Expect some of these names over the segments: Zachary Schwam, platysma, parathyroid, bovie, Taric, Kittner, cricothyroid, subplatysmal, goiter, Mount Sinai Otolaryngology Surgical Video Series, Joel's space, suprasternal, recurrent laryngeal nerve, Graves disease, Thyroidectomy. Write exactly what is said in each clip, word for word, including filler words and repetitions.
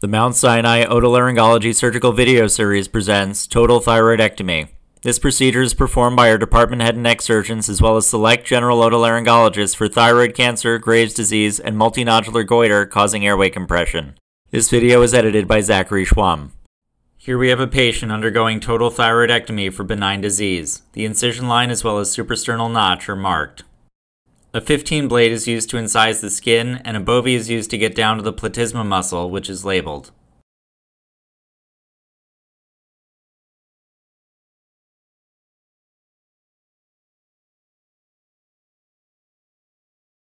The Mount Sinai Otolaryngology Surgical Video Series presents Total Thyroidectomy. This procedure is performed by our department head and neck surgeons as well as select general otolaryngologists for thyroid cancer, Graves disease, and multinodular goiter causing airway compression. This video is edited by Zachary Schwam. Here we have a patient undergoing total thyroidectomy for benign disease. The incision line as well as suprasternal notch are marked. A fifteen blade is used to incise the skin, and a bovie is used to get down to the platysma muscle, which is labeled.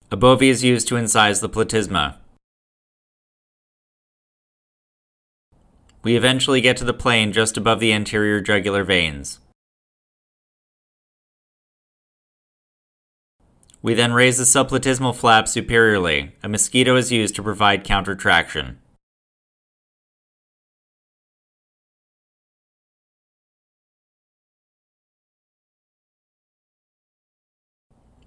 A bovie is used to incise the platysma. We eventually get to the plane just above the anterior jugular veins. We then raise the subplatysmal flap superiorly. A mosquito is used to provide countertraction.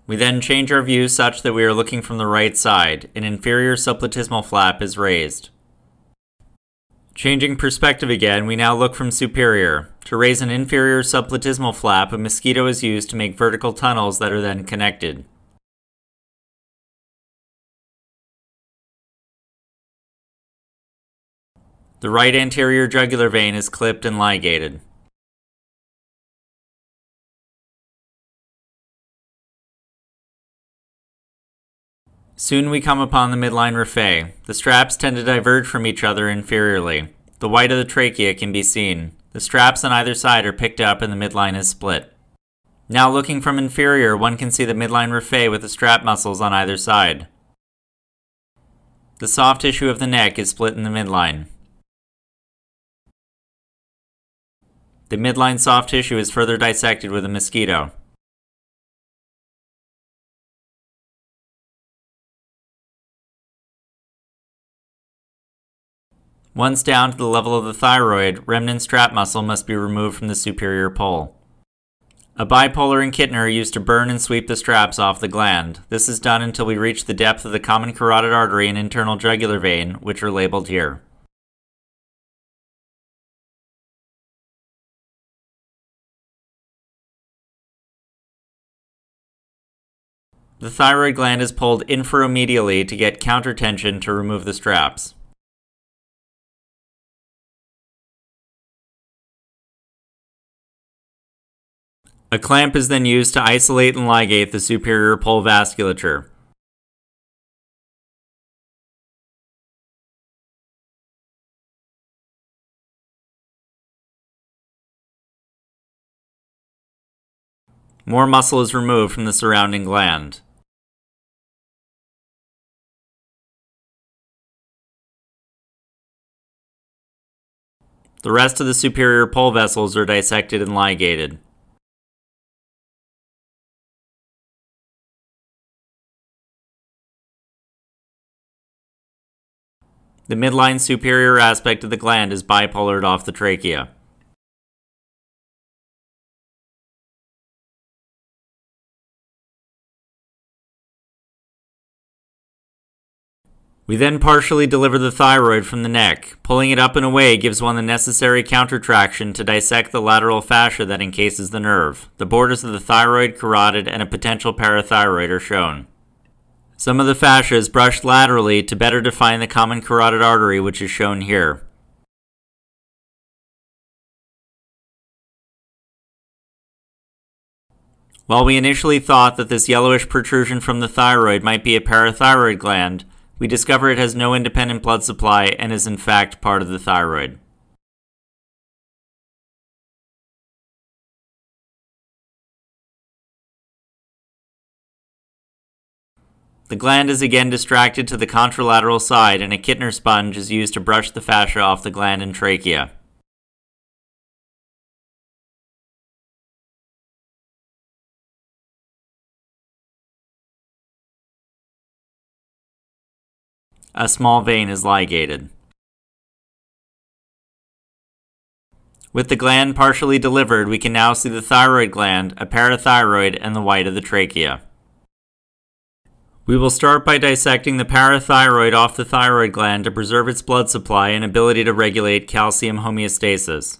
We then change our view such that we are looking from the right side. An inferior subplatysmal flap is raised. Changing perspective again, we now look from superior. To raise an inferior subplatysmal flap, a mosquito is used to make vertical tunnels that are then connected. The right anterior jugular vein is clipped and ligated. Soon we come upon the midline raphe. The straps tend to diverge from each other inferiorly. The white of the trachea can be seen. The straps on either side are picked up and the midline is split. Now looking from inferior, one can see the midline raphe with the strap muscles on either side. The soft tissue of the neck is split in the midline. The midline soft tissue is further dissected with a mosquito. Once down to the level of the thyroid, remnant strap muscle must be removed from the superior pole. A bipolar and Kittner are used to burn and sweep the straps off the gland. This is done until we reach the depth of the common carotid artery and internal jugular vein, which are labeled here. The thyroid gland is pulled infromedially to get countertension to remove the straps. A clamp is then used to isolate and ligate the superior pole vasculature. More muscle is removed from the surrounding gland. The rest of the superior pole vessels are dissected and ligated. The midline superior aspect of the gland is bipolared off the trachea. We then partially deliver the thyroid from the neck. Pulling it up and away gives one the necessary countertraction to dissect the lateral fascia that encases the nerve. The borders of the thyroid, carotid, and a potential parathyroid are shown. Some of the fascia is brushed laterally to better define the common carotid artery, which is shown here. While we initially thought that this yellowish protrusion from the thyroid might be a parathyroid gland, we discover it has no independent blood supply and is in fact part of the thyroid. The gland is again distracted to the contralateral side, and a Kittner sponge is used to brush the fascia off the gland and trachea. A small vein is ligated. With the gland partially delivered, we can now see the thyroid gland, a parathyroid, and the white of the trachea. We will start by dissecting the parathyroid off the thyroid gland to preserve its blood supply and ability to regulate calcium homeostasis.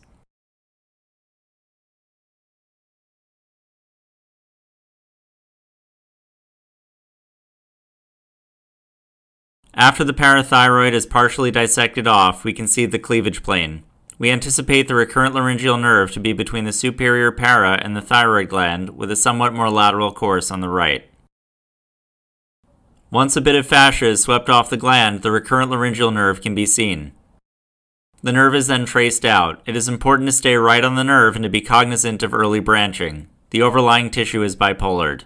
After the parathyroid is partially dissected off, we can see the cleavage plane. We anticipate the recurrent laryngeal nerve to be between the superior para and the thyroid gland, with a somewhat more lateral course on the right. Once a bit of fascia is swept off the gland, the recurrent laryngeal nerve can be seen. The nerve is then traced out. It is important to stay right on the nerve and to be cognizant of early branching. The overlying tissue is bipolared.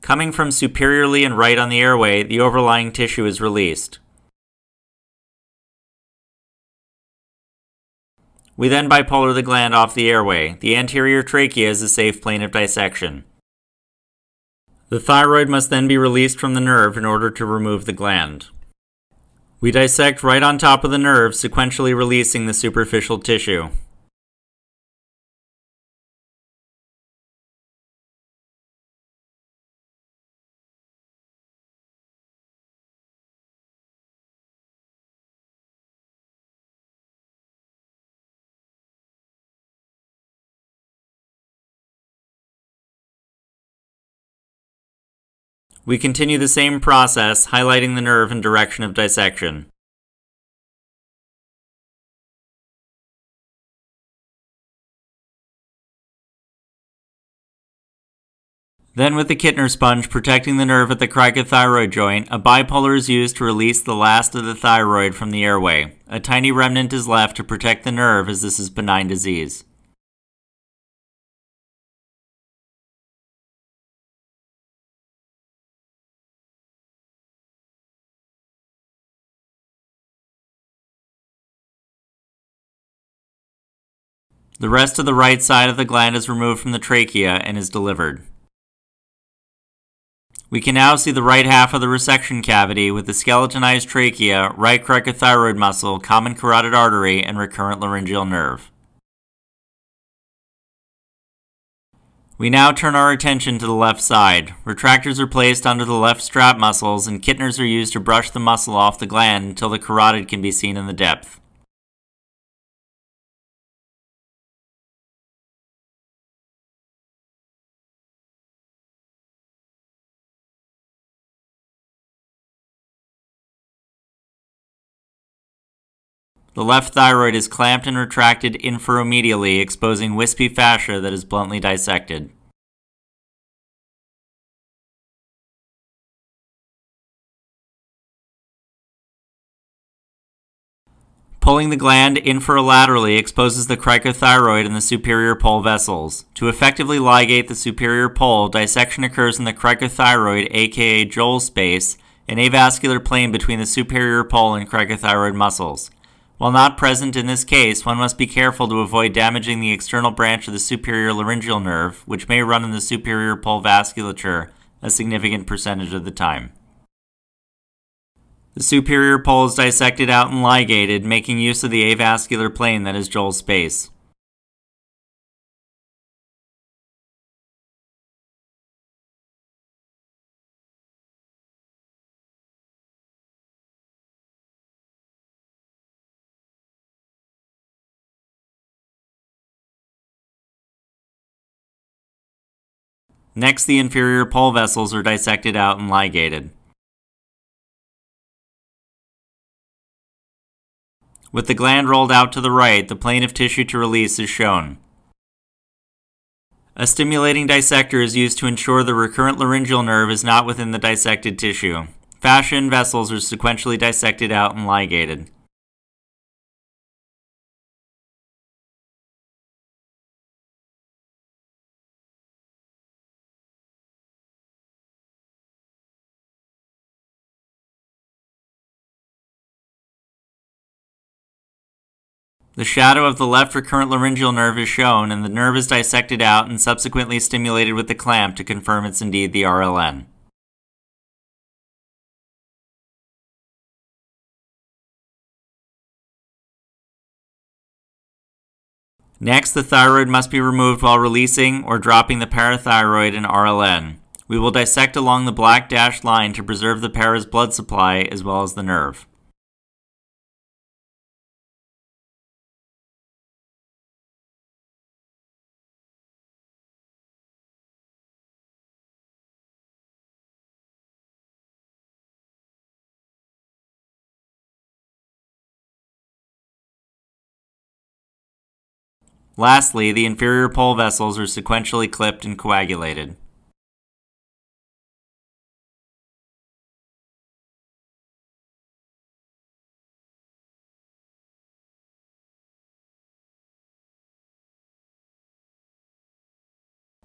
Coming from superiorly and right on the airway, the overlying tissue is released. We then bipolar the gland off the airway. The anterior trachea is a safe plane of dissection. The thyroid must then be released from the nerve in order to remove the gland. We dissect right on top of the nerve, sequentially releasing the superficial tissue. We continue the same process, highlighting the nerve and direction of dissection. Then with the Kittner sponge protecting the nerve at the cricothyroid joint, a bipolar is used to release the last of the thyroid from the airway. A tiny remnant is left to protect the nerve, as this is benign disease. The rest of the right side of the gland is removed from the trachea and is delivered. We can now see the right half of the resection cavity with the skeletonized trachea, right cricothyroid muscle, common carotid artery, and recurrent laryngeal nerve. We now turn our attention to the left side. Retractors are placed under the left strap muscles, and Kittners are used to brush the muscle off the gland until the carotid can be seen in the depth. The left thyroid is clamped and retracted inferomedially, exposing wispy fascia that is bluntly dissected. Pulling the gland inferolaterally exposes the cricothyroid and the superior pole vessels. To effectively ligate the superior pole, dissection occurs in the cricothyroid, aka Joel's space, an avascular plane between the superior pole and cricothyroid muscles. While not present in this case, one must be careful to avoid damaging the external branch of the superior laryngeal nerve, which may run in the superior pole vasculature a significant percentage of the time. The superior pole is dissected out and ligated, making use of the avascular plane that is Joel's space. Next, the inferior pole vessels are dissected out and ligated. With the gland rolled out to the right, the plane of tissue to release is shown. A stimulating dissector is used to ensure the recurrent laryngeal nerve is not within the dissected tissue. Fascia and vessels are sequentially dissected out and ligated. The shadow of the left recurrent laryngeal nerve is shown, and the nerve is dissected out and subsequently stimulated with the clamp to confirm it's indeed the R L N. Next, the thyroid must be removed while releasing or dropping the parathyroid and R L N. We will dissect along the black dashed line to preserve the para's blood supply as well as the nerve. Lastly, the inferior pole vessels are sequentially clipped and coagulated.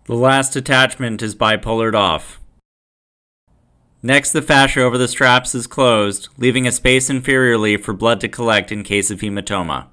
The last attachment is bipolared off. Next, the fascia over the straps is closed, leaving a space inferiorly for blood to collect in case of hematoma.